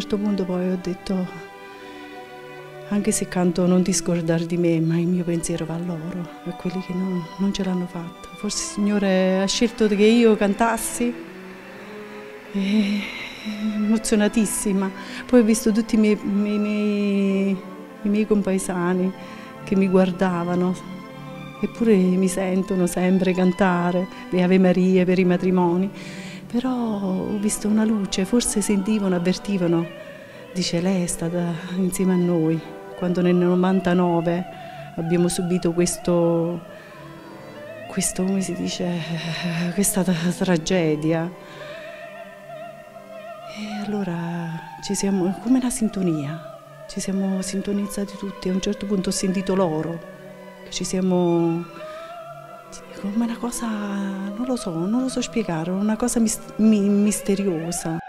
certo punto poi ho detto, anche se canto non ti scordare di me, ma il mio pensiero va a loro, a quelli che non ce l'hanno fatta. Forse il Signore ha scelto che io cantassi, emozionatissima. Poi ho visto tutti i miei compaesani che mi guardavano. Eppure mi sentono sempre cantare le Ave Marie per i matrimoni, però ho visto una luce, forse sentivano, avvertivano di Celeste insieme a noi, quando nel 99 abbiamo subito questo come si dice, questa tragedia. E allora ci siamo, come una sintonia, ci siamo sintonizzati tutti, a un certo punto ho sentito loro. Ci siamo, come una cosa, non lo so spiegare, una cosa misteriosa.